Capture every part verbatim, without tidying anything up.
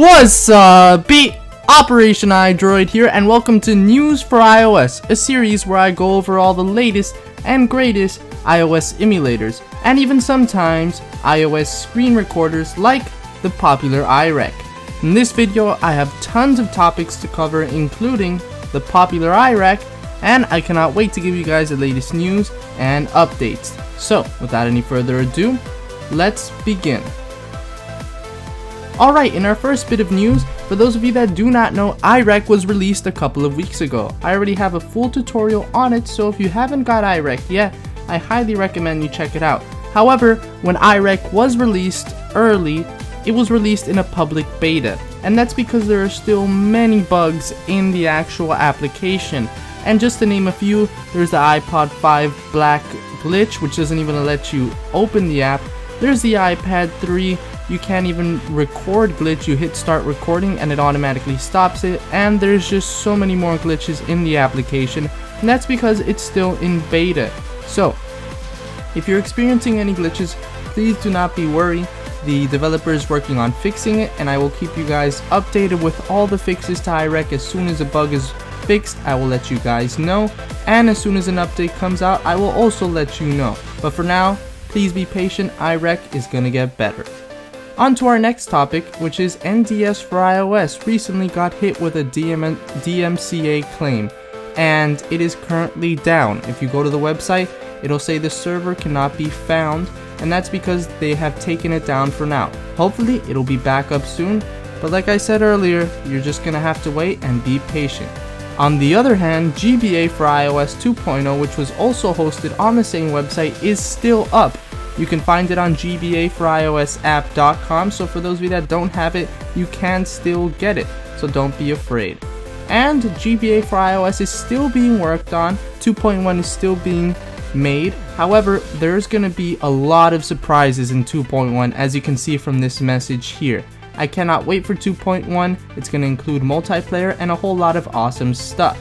What's up? Be Operation iDroid here, and welcome to News for i O S, a series where I go over all the latest and greatest iOS emulators, and even sometimes iOS screen recorders like the popular iREC. In this video, I have tons of topics to cover, including the popular iREC, and I cannot wait to give you guys the latest news and updates. So, without any further ado, let's begin. Alright, in our first bit of news, for those of you that do not know, iREC was released a couple of weeks ago. I already have a full tutorial on it, so if you haven't got iREC yet, I highly recommend you check it out. However, when iREC was released early, it was released in a public beta, and that's because there are still many bugs in the actual application. And just to name a few, there's the iPod five black glitch, which doesn't even let you open the app. There's the iPad three. You can't even record glitch. You hit start recording and it automatically stops it, and there's just so many more glitches in the application, and that's because it's still in beta. So if you're experiencing any glitches, please do not be worried. The developer is working on fixing it, and I will keep you guys updated with all the fixes to iREC. As soon as a bug is fixed, I will let you guys know, and as soon as an update comes out, I will also let you know. But for now, please be patient. iREC is gonna get better. On to our next topic, which is N D S for i O S recently got hit with a D M C A claim, and it is currently down. If you go to the website, it'll say the server cannot be found, and that's because they have taken it down for now. Hopefully it'll be back up soon, but like I said earlier, you're just gonna have to wait and be patient. On the other hand, G B A for i O S two point oh, which was also hosted on the same website, is still up. You can find it on G B A for i O S app dot com, so for those of you that don't have it, you can still get it, so don't be afraid. And G B A for i O S is still being worked on, two point one is still being made. However, there's going to be a lot of surprises in two point one, as you can see from this message here. I cannot wait for two point one, it's going to include multiplayer and a whole lot of awesome stuff.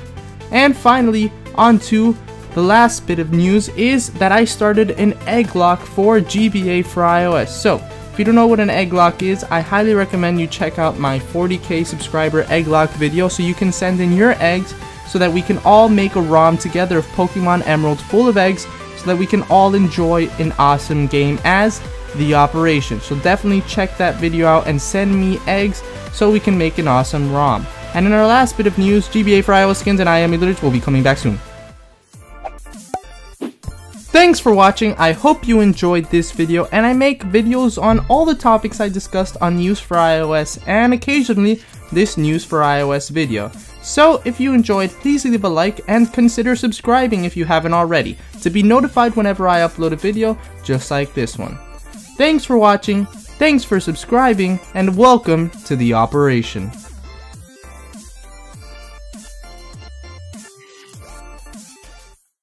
And finally, on to the last bit of news, is that I started an egg lock for G B A for i O S. So, if you don't know what an egg lock is, I highly recommend you check out my forty K subscriber egg lock video, so you can send in your eggs so that we can all make a ROM together of Pokemon Emeralds full of eggs, so that we can all enjoy an awesome game as the Operation. So definitely check that video out and send me eggs so we can make an awesome ROM. And in our last bit of news, G B A for i O S skins and I emulators will be coming back soon. Thanks for watching, I hope you enjoyed this video, and I make videos on all the topics I discussed on News for i O S and occasionally this News for i O S video. So if you enjoyed, please leave a like and consider subscribing if you haven't already, to be notified whenever I upload a video just like this one. Thanks for watching, thanks for subscribing, and welcome to the Operation.